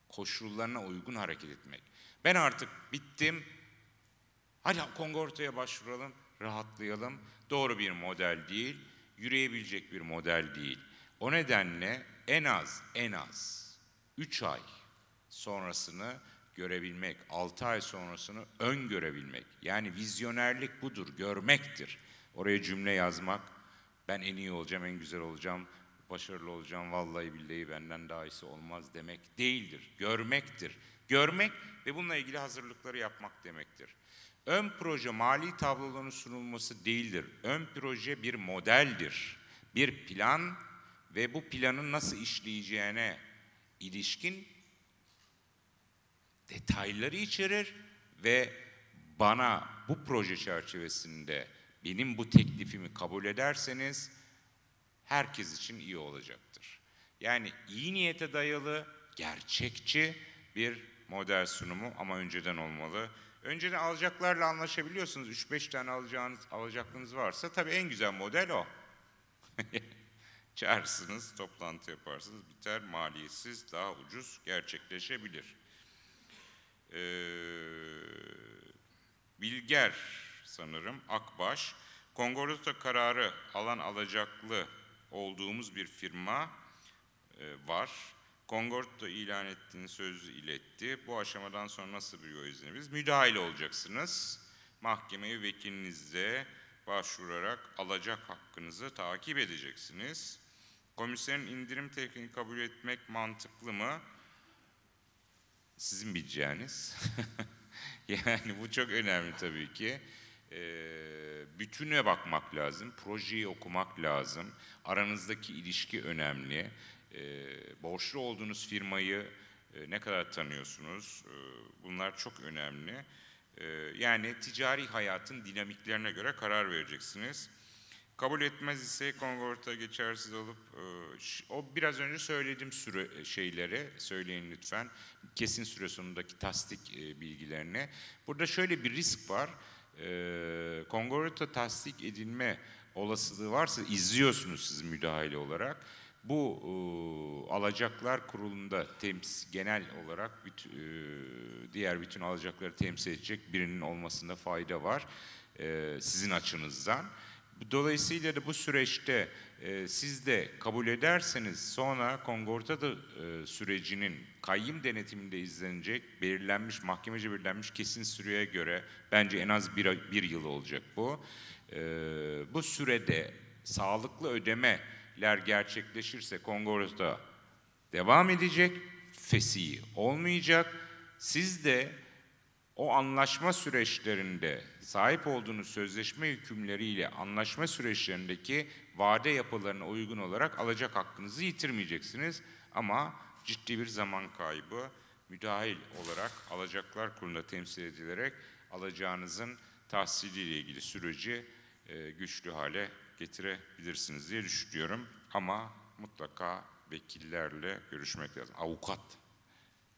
koşullarına uygun hareket etmek. Ben artık bittim, hadi Kongorta'ya başvuralım, rahatlayalım. Doğru bir model değil, yürüyebilecek bir model değil. O nedenle en az 3 ay sonrasını görebilmek, 6 ay sonrasını öngörebilmek. Yani vizyonerlik budur, görmektir. Oraya cümle yazmak, ben en iyi olacağım, en güzel olacağım, başarılı olacağım, vallahi billahi benden daha iyisi olmaz demek değildir. Görmektir. Görmek ve bununla ilgili hazırlıkları yapmak demektir. Ön proje mali tabloların sunulması değildir. Ön proje bir modeldir. Bir plan ve bu planın nasıl işleyeceğine ilişkin detayları içerir ve bana bu proje çerçevesinde benim bu teklifimi kabul ederseniz herkes için iyi olacaktır. Yani iyi niyete dayalı, gerçekçi bir model sunumu ama önceden olmalı. Önceden alacaklarla anlaşabiliyorsunuz. 3-5 tane alacaklınız varsa tabii en güzel model o. Çağırırsınız, toplantı yaparsınız, biter, maliyetsiz, daha ucuz gerçekleşebilir. Bilger sanırım, Akbaş, Kongor'da kararı alan alacaklı olduğumuz bir firma var. Kongor'da ilan ettiğini sözlü iletti. Bu aşamadan sonra nasıl bir yol izleniriz? Müdahil olacaksınız. Mahkemeye vekilinizle başvurarak alacak hakkınızı takip edeceksiniz. Komiserin indirim teklifini kabul etmek mantıklı mı? Sizin bileceğiniz. Yani bu çok önemli tabii ki. Bütüne bakmak lazım, projeyi okumak lazım, aranızdaki ilişki önemli. Borçlu olduğunuz firmayı ne kadar tanıyorsunuz? Bunlar çok önemli. Yani ticari hayatın dinamiklerine göre karar vereceksiniz. Kabul etmez ise kongorta geçersiz olup, o biraz önce söylediğim süre şeyleri söyleyin lütfen. Kesin süre sonundaki tasdik bilgilerini. Burada şöyle bir risk var. Kongorta tasdik edilme olasılığı varsa izliyorsunuz siz müdahale olarak. Bu alacaklar kurulunda genel olarak diğer bütün alacakları temsil edecek birinin olmasında fayda var sizin açınızdan. Dolayısıyla da bu süreçte siz de kabul ederseniz sonra kongorta da sürecinin kayyım denetiminde izlenecek belirlenmiş, mahkemece belirlenmiş kesin süreye göre bence en az bir yıl olacak bu. Bu sürede sağlıklı ödemeler gerçekleşirse kongorta devam edecek, fesih olmayacak. Siz de o anlaşma süreçlerinde sahip olduğunuz sözleşme hükümleriyle anlaşma süreçlerindeki vade yapılarına uygun olarak alacak hakkınızı yitirmeyeceksiniz. Ama ciddi bir zaman kaybı müdahil olarak alacaklar kurulunda temsil edilerek alacağınızın tahsiliyle ilgili süreci güçlü hale getirebilirsiniz diye düşünüyorum. Ama mutlaka vekillerle görüşmek lazım. Avukat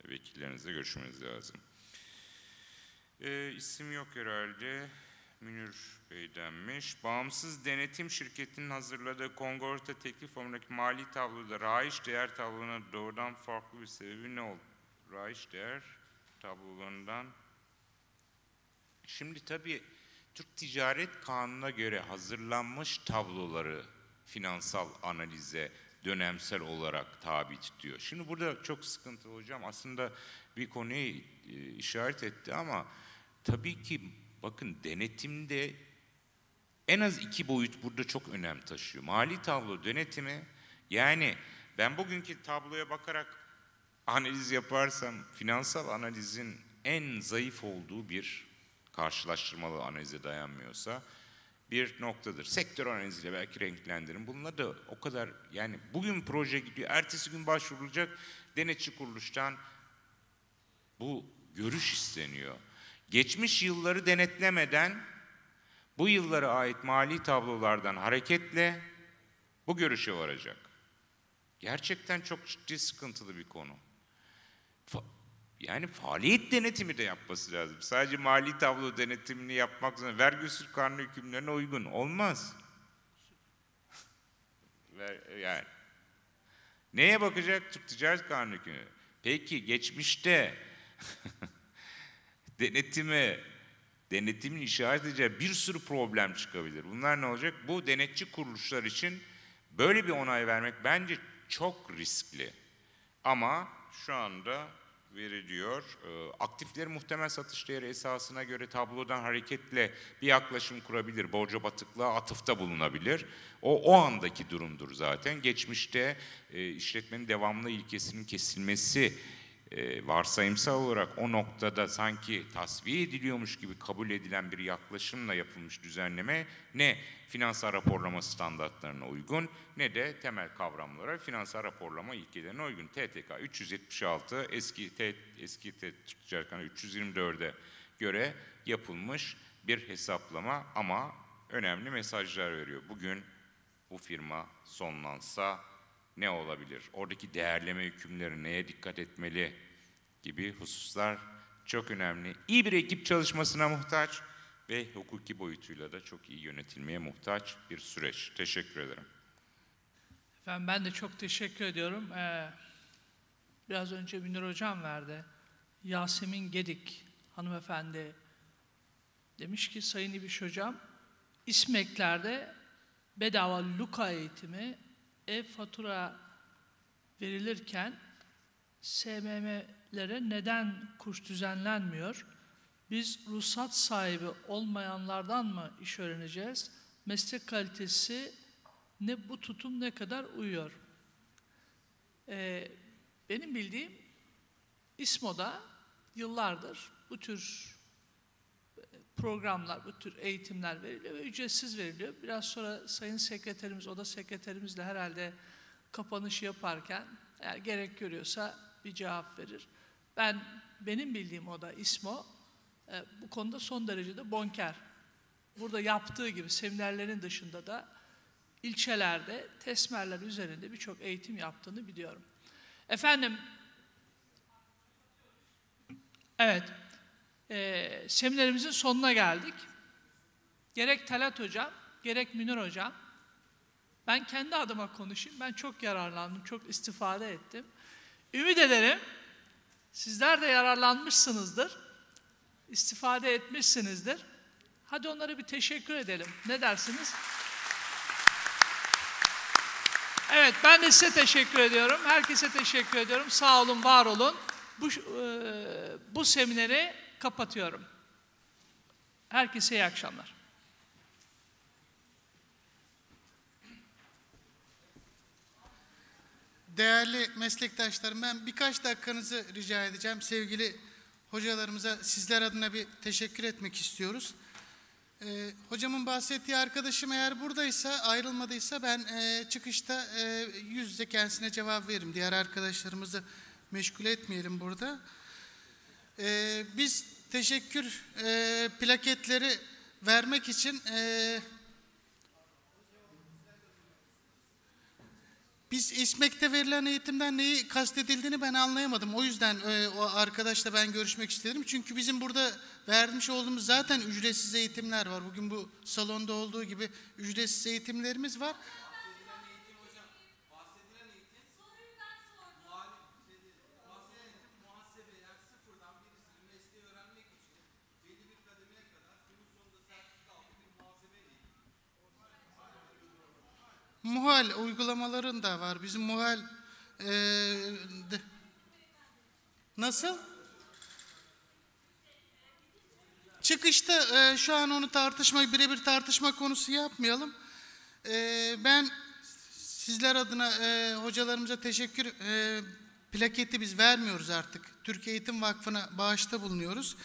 vekillerinizle görüşmeniz lazım. İsim yok herhalde. Münir Bey'denmiş. Bağımsız denetim şirketinin hazırladığı kongorta teklif formundaki mali tabloda rayiç değer tablona doğrudan farklı bir sebebi ne oldu? Rayiç değer tablolarından. Şimdi tabii Türk Ticaret Kanunu'na göre hazırlanmış tabloları finansal analize dönemsel olarak tabi tutuyor. Şimdi burada çok sıkıntılı hocam. Aslında bir konuya işaret etti ama tabii ki bakın denetimde en az iki boyut burada çok önem taşıyor. Mali tablo denetimi, yani ben bugünkü tabloya bakarak analiz yaparsam finansal analizin en zayıf olduğu bir karşılaştırmalı analize dayanmıyorsa bir noktadır. Sektör analiziyle belki renklendirin. Bununla da o kadar, yani bugün proje gidiyor, ertesi gün başvurulacak denetçi kuruluştan bu görüş isteniyor. Geçmiş yılları denetlemeden bu yıllara ait mali tablolardan hareketle bu görüşe varacak. Gerçekten çok ciddi sıkıntılı bir konu. Yani faaliyet denetimi de yapması lazım. Sadece mali tablo denetimini yapmak zorunda. Vergi usul kanunu hükümlerine uygun olmaz. Yani neye bakacak? Türk Ticaret Kanunu hükümleri. Peki geçmişte denetimin işaret edeceği bir sürü problem çıkabilir. Bunlar ne olacak? Bu denetçi kuruluşlar için böyle bir onay vermek bence çok riskli. Ama şu anda veriliyor. Aktifleri muhtemel satış değeri esasına göre tablodan hareketle bir yaklaşım kurabilir. Borca batıklığa atıfta bulunabilir. O andaki durumdur zaten. Geçmişte işletmenin devamlı ilkesinin kesilmesi varsayımsal olarak o noktada sanki tasfiye ediliyormuş gibi kabul edilen bir yaklaşımla yapılmış düzenleme ne finansal raporlama standartlarına uygun ne de temel kavramlara finansal raporlama ilkelerine uygun. TTK 376 eski Türk Ticaret Kanunu 324'e göre yapılmış bir hesaplama ama önemli mesajlar veriyor. Bugün bu firma sonlansa ne olabilir? Oradaki değerleme hükümleri neye dikkat etmeli gibi hususlar çok önemli. İyi bir ekip çalışmasına muhtaç ve hukuki boyutuyla da çok iyi yönetilmeye muhtaç bir süreç. Teşekkür ederim. Efendim ben de çok teşekkür ediyorum. Biraz önce Münir Hocam verdi. Yasemin Gedik hanımefendi demiş ki Sayın İbiş Hocam, İSMEK'lerde bedava luka eğitimi e-fatura verilirken SMM'lere neden kurs düzenlenmiyor? Biz ruhsat sahibi olmayanlardan mı iş öğreneceğiz? Meslek kalitesi ne bu tutum ne kadar uyuyor? Benim bildiğim İSMO'da yıllardır bu tür programlar, bu tür eğitimler veriliyor ve ücretsiz veriliyor. Biraz sonra Sayın Sekreterimiz, Oda Sekreterimizle herhalde kapanışı yaparken eğer gerek görüyorsa bir cevap verir. Benim bildiğim Oda, İSMO bu konuda son derecede bonker. Burada yaptığı gibi seminerlerin dışında da ilçelerde tesmerler üzerinde birçok eğitim yaptığını biliyorum. Efendim, evet, seminerimizin sonuna geldik. Gerek Talat Hocam, gerek Münir Hocam, ben kendi adıma konuşayım, ben çok yararlandım, çok istifade ettim. Ümit ederim, sizler de yararlanmışsınızdır, istifade etmişsinizdir. Hadi onlara bir teşekkür edelim, ne dersiniz? Evet, ben de size teşekkür ediyorum, herkese teşekkür ediyorum, sağ olun, var olun. Bu semineri kapatıyorum. Herkese iyi akşamlar. Değerli meslektaşlarım, ben birkaç dakikanızı rica edeceğim. Sevgili hocalarımıza sizler adına bir teşekkür etmek istiyoruz. Hocamın bahsettiği arkadaşım eğer buradaysa, ayrılmadıysa ben çıkışta yüz yüze kendisine cevap veririm. Diğer arkadaşlarımızı meşgul etmeyelim burada. Biz teşekkür plaketleri vermek için biz İSMMMO'da verilen eğitimden neyi kastedildiğini ben anlayamadım. O yüzden o arkadaşla ben görüşmek istedim. Çünkü bizim burada vermiş olduğumuz zaten ücretsiz eğitimler var. Bugün bu salonda olduğu gibi ücretsiz eğitimlerimiz var. Muhal uygulamaların da var. Bizim muhal nasıl? Çıkışta şu an onu birebir tartışma konusu yapmayalım. Ben sizler adına hocalarımıza teşekkür plaketi biz vermiyoruz artık. Türk Eğitim Vakfı'na bağışta bulunuyoruz.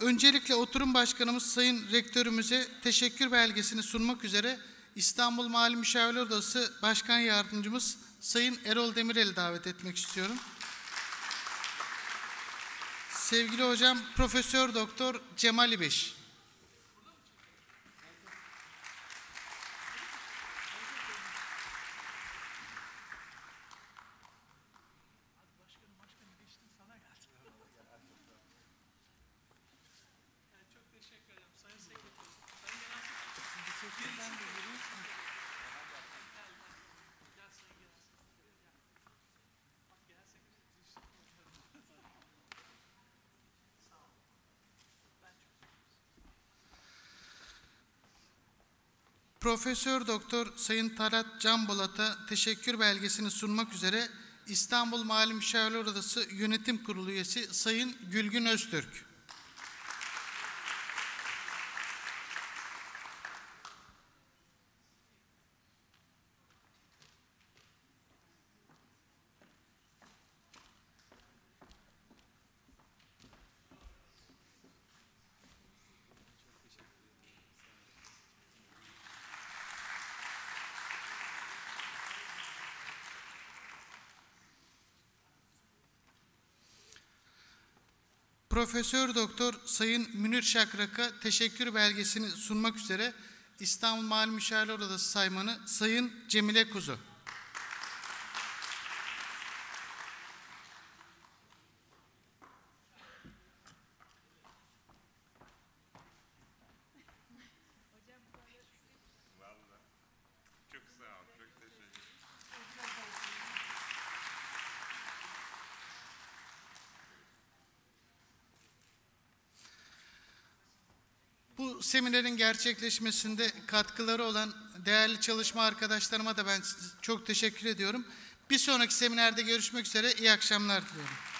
Öncelikle oturum başkanımız Sayın Rektörümüze teşekkür belgesini sunmak üzere İstanbul Mali Müşavirler Odası Başkan Yardımcımız Sayın Erol Demirel'i davet etmek istiyorum. Sevgili hocam Profesör Doktor Cemal İbiş. Profesör Doktor Sayın Talat Canbolat'a teşekkür belgesini sunmak üzere İstanbul Mali Müşavirler Odası Yönetim Kurulu üyesi Sayın Gülgün Öztürk. Profesör Doktor Sayın Münir Şakrak'a teşekkür belgesini sunmak üzere İstanbul Mali Müşavirler Odası Saymanı Sayın Cemile Kuzu. Seminerin gerçekleşmesinde katkıları olan değerli çalışma arkadaşlarıma da ben çok teşekkür ediyorum. Bir sonraki seminerde görüşmek üzere. İyi akşamlar diliyorum.